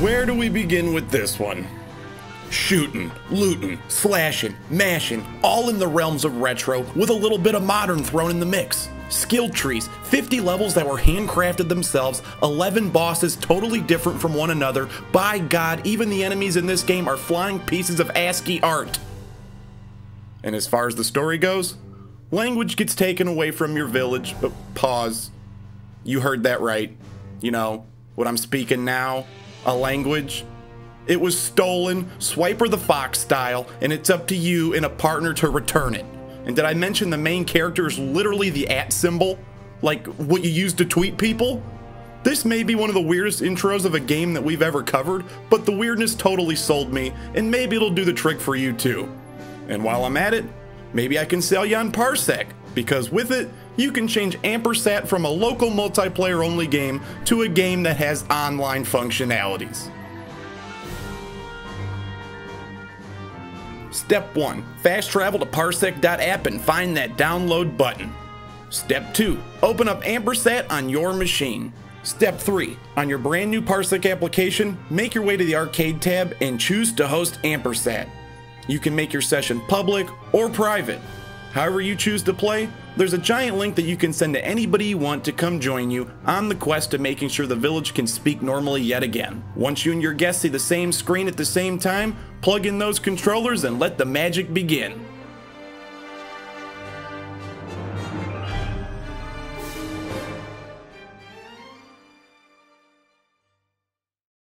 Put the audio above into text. Where do we begin with this one? Shooting, looting, slashing, mashing, all in the realms of retro with a little bit of modern thrown in the mix. Skill trees, 50 levels that were handcrafted themselves, 11 bosses totally different from one another. By God, even the enemies in this game are flying pieces of ASCII art. And as far as the story goes, language gets taken away from your village, but pause. You heard that right. You know, what I'm speaking now, a language. It was stolen, Swiper the Fox style, and it's up to you and a partner to return it. And did I mention the main character is literally the @ symbol? Like what you use to tweet people? This may be one of the weirdest intros of a game that we've ever covered, but the weirdness totally sold me, and maybe it'll do the trick for you too. And while I'm at it, maybe I can sell you on Parsec, because with it, you can change Ampersat from a local multiplayer-only game to a game that has online functionalities. Step 1. Fast travel to parsec.app and find that download button. Step 2. Open up Ampersat on your machine. Step 3. On your brand new Parsec application, make your way to the Arcade tab and choose to host Ampersat. You can make your session public or private. However you choose to play, there's a giant link that you can send to anybody you want to come join you on the quest to making sure the village can speak normally yet again. Once you and your guests see the same screen at the same time, plug in those controllers and let the magic begin.